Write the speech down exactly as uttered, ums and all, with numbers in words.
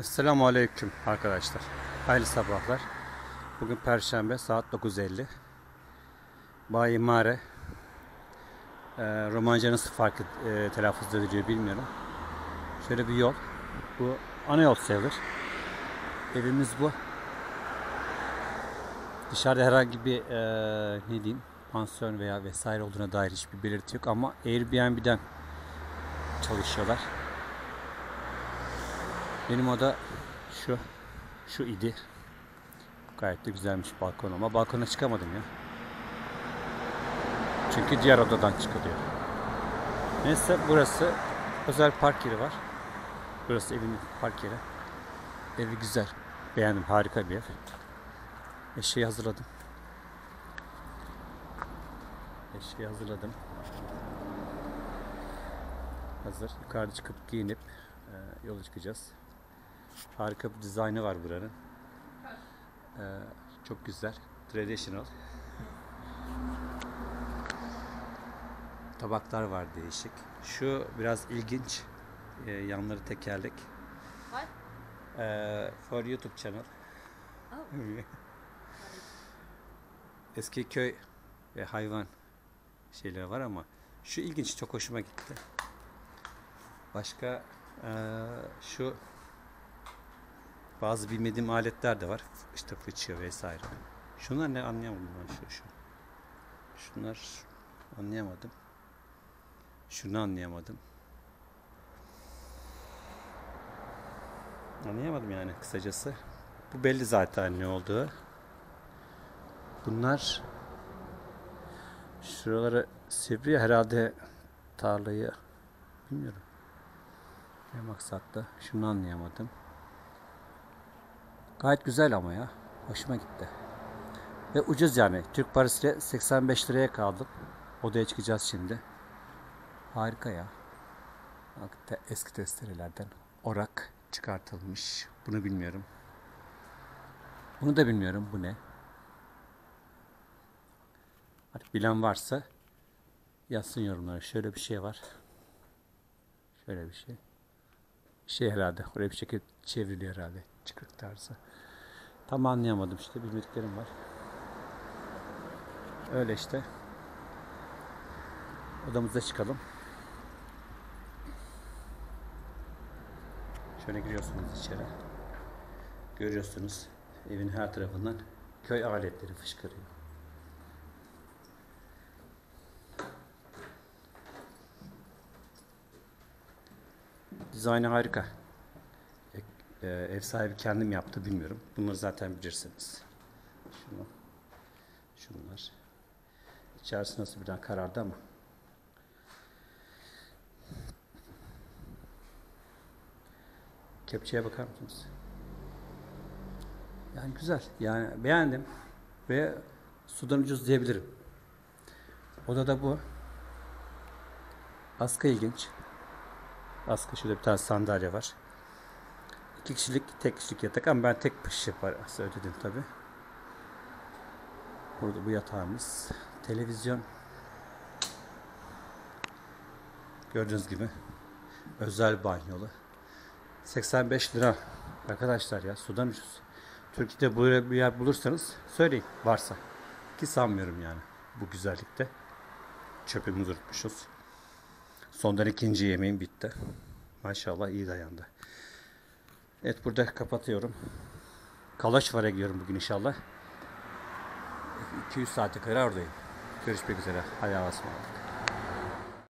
Selamun Aleyküm arkadaşlar. Hayırlı sabahlar. Bugün Perşembe saat dokuz elli. Bayi Mare. Ee, Romanca nasıl farklı e, telaffuz ediliyor bilmiyorum. Şöyle bir yol. Bu ana yol sayılır. Evimiz bu. Dışarıda herhangi bir e, ne diyeyim pansiyon veya vesaire olduğuna dair hiçbir belirti yok ama Airbnb'den çalışıyorlar. Benim oda şu, şu idi. Gayet de güzelmiş balkon ama balkona çıkamadım ya. Çünkü diğer odadan çıkılıyor. Neyse burası özel park yeri var. Burası evimin park yeri. Evi güzel. Beğendim. Harika bir ev. Eşeği hazırladım. Eşeği hazırladım. Hazır. Yukarıda çıkıp giyinip e, yola çıkacağız. Harika bir dizaynı var buranın. Ee, çok güzel. Traditional. Tabaklar var değişik. Şu biraz ilginç. Ee, yanları tekerlek. Ee, for YouTube channel. Oh. Eski köy ve hayvan şeyleri var ama şu ilginç, çok hoşuma gitti. Başka ee, şu bazı bilmediğim aletler de var. İşte fıçı vesaire. Şunlar ne, anlayamadım ben. Şu, şu. Şunlar anlayamadım. Şunu anlayamadım. Anlayamadım yani kısacası. Bu belli zaten ne olduğu. Bunlar şuralara sivri herhalde, tarlayı bilmiyorum. Ne maksatta? Şunu anlayamadım. Gayet güzel ama ya. Hoşuma gitti. Ve ucuz yani. Türk parasıyla seksen beş liraya kaldım. Odaya çıkacağız şimdi. Harika ya. Bak, eski testerelerden orak çıkartılmış. Bunu bilmiyorum. Bunu da bilmiyorum. Bu ne? Artık bilen varsa yazsın yorumlara. Şöyle bir şey var. Şöyle bir şey. Şey herhalde. Oraya bir şekilde çevriliyor herhalde. Çıkık tarzı. Tam anlayamadım işte. Bilmediklerim var. Öyle işte. Odamıza çıkalım. Şöyle giriyorsunuz içeri. Görüyorsunuz. Evin her tarafından köy aletleri fışkırıyor. Dizaynı harika. Ev sahibi kendim yaptı, bilmiyorum. Bunları zaten bilirsiniz. Şunu, şunlar. İçerisi nasıl birden karardı ama. Kepçeye bakar mısınız? Yani güzel. Yani beğendim. Ve sudan ucuz diyebilirim. Odada bu. Askı ilginç. Askı, şurada bir tane sandalye var. İki kişilik, tek kişilik yatak ama ben tek kişi parası ödedim tabi. Burada bu yatağımız. Televizyon. Gördüğünüz gibi özel banyolu. seksen beş lira arkadaşlar ya, sudan ucuz. Türkiye'de böyle bir yer bulursanız söyleyin varsa. Ki sanmıyorum yani bu güzellikte. Çöpümüzü unutmuşuz. Sondan ikinci yemeğim bitti. Maşallah iyi dayandı. Evet, burada kapatıyorum. Kalaşvar'a gidiyorum bugün inşallah. iki yüz saate kadar oradayım. Görüşmek üzere. Allah'a ısmarladık.